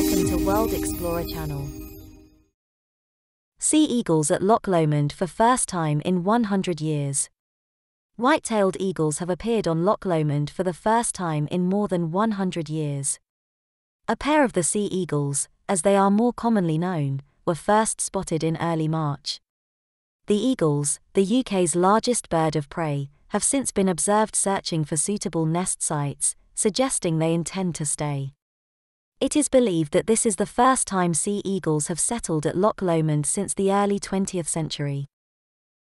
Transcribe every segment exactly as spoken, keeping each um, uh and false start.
Welcome to World Explorer Channel. Sea eagles at Loch Lomond for first time in one hundred years. White-tailed eagles have appeared on Loch Lomond for the first time in more than one hundred years. A pair of the sea eagles, as they are more commonly known, were first spotted in early March. The eagles, the U K's largest bird of prey, have since been observed searching for suitable nest sites, suggesting they intend to stay. It is believed that this is the first time sea eagles have settled at Loch Lomond since the early twentieth century.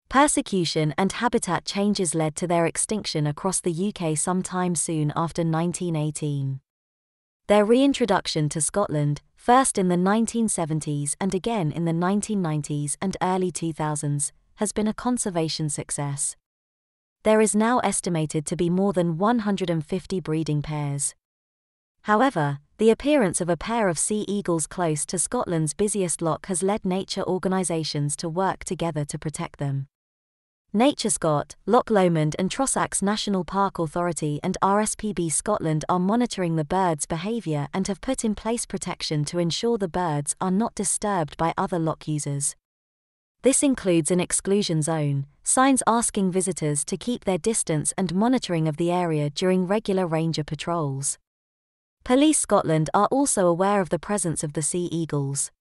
Persecution and habitat changes led to their extinction across the U K sometime soon after nineteen eighteen. Their reintroduction to Scotland, first in the nineteen seventies and again in the nineteen nineties and early two thousands, has been a conservation success. There is now estimated to be more than one hundred fifty breeding pairs. However, the appearance of a pair of sea eagles close to Scotland's busiest loch has led nature organisations to work together to protect them. NatureScot, Loch Lomond and Trossachs National Park Authority and R S P B Scotland are monitoring the birds' behaviour and have put in place protection to ensure the birds are not disturbed by other loch users. This includes an exclusion zone, signs asking visitors to keep their distance and monitoring of the area during regular ranger patrols. Police Scotland are also aware of the presence of the sea eagles.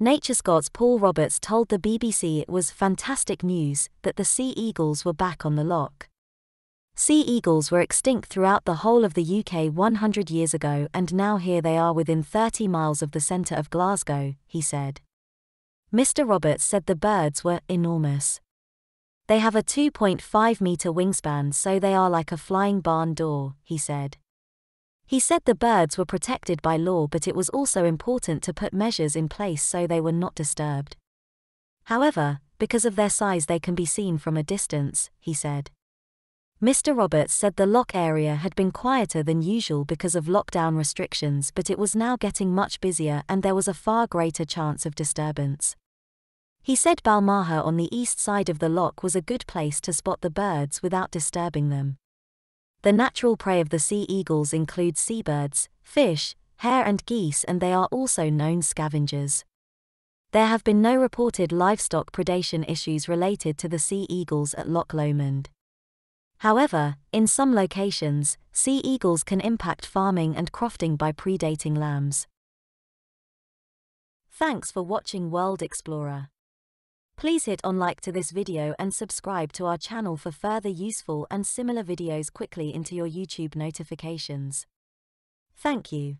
NatureScot's Paul Roberts told the B B C it was fantastic news that the sea eagles were back on the loch. Sea eagles were extinct throughout the whole of the U K one hundred years ago and now here they are within thirty miles of the centre of Glasgow, he said. Mister Roberts said the birds were enormous. They have a two point five metre wingspan, so they are like a flying barn door, he said. He said the birds were protected by law, but it was also important to put measures in place so they were not disturbed. However, because of their size they can be seen from a distance, he said. Mister Roberts said the loch area had been quieter than usual because of lockdown restrictions, but it was now getting much busier and there was a far greater chance of disturbance. He said Balmaha on the east side of the loch was a good place to spot the birds without disturbing them. The natural prey of the sea eagles include seabirds, fish, hare and geese, and they are also known scavengers. There have been no reported livestock predation issues related to the sea eagles at Loch Lomond. However, in some locations, sea eagles can impact farming and crofting by predating lambs. Thanks for watching World Explorer. Please hit on like to this video and subscribe to our channel for further useful and similar videos quickly into your YouTube notifications. Thank you.